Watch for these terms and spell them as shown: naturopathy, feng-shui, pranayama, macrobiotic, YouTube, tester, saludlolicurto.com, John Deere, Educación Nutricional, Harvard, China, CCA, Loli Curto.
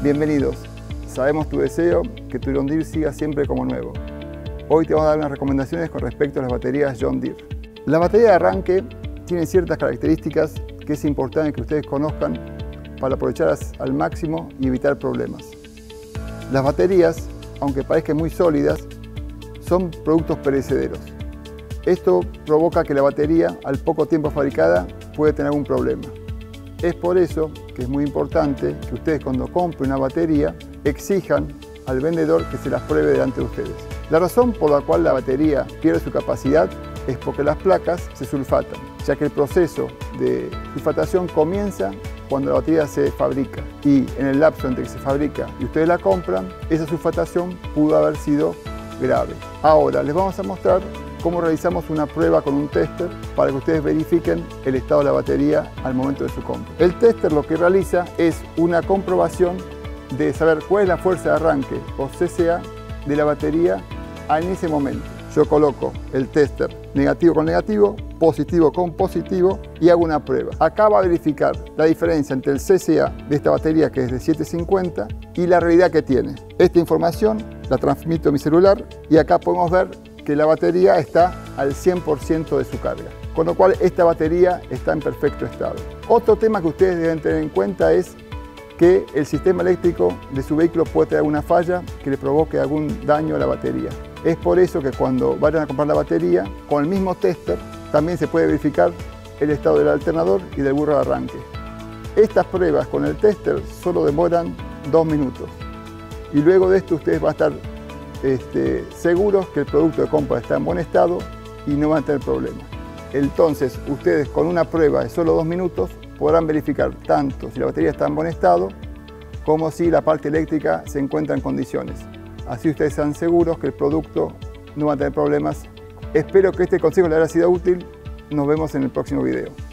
Bienvenidos, sabemos tu deseo que tu John Deere siga siempre como nuevo. Hoy te vamos a dar unas recomendaciones con respecto a las baterías John Deere. La batería de arranque tiene ciertas características que es importante que ustedes conozcan para aprovecharlas al máximo y evitar problemas. Las baterías, aunque parezcan muy sólidas, son productos perecederos. Esto provoca que la batería, al poco tiempo fabricada, puede tener algún problema. Es por eso que es muy importante que ustedes cuando compren una batería exijan al vendedor que se las pruebe delante de ustedes. La razón por la cual la batería pierde su capacidad es porque las placas se sulfatan, ya que el proceso de sulfatación comienza cuando la batería se fabrica y en el lapso entre que se fabrica y ustedes la compran, esa sulfatación pudo haber sido grave. Ahora les vamos a mostrar cómo realizamos una prueba con un tester para que ustedes verifiquen el estado de la batería al momento de su compra. El tester lo que realiza es una comprobación de saber cuál es la fuerza de arranque o CCA de la batería en ese momento. Yo coloco el tester negativo con negativo, positivo con positivo y hago una prueba. Acá va a verificar la diferencia entre el CCA de esta batería que es de 750 y la realidad que tiene. Esta información la transmito a mi celular y acá podemos ver que la batería está al 100% de su carga, con lo cual esta batería está en perfecto estado. Otro tema que ustedes deben tener en cuenta es que el sistema eléctrico de su vehículo puede tener alguna falla que le provoque algún daño a la batería. Es por eso que cuando vayan a comprar la batería, con el mismo tester también se puede verificar el estado del alternador y del burro de arranque. Estas pruebas con el tester solo demoran 2 minutos y luego de esto ustedes van a estar seguros que el producto de compra está en buen estado y no van a tener problemas. Entonces ustedes con una prueba de solo 2 minutos podrán verificar tanto si la batería está en buen estado como si la parte eléctrica se encuentra en condiciones. Así ustedes están seguros que el producto no va a tener problemas. Espero que este consejo les haya sido útil. Nos vemos en el próximo video.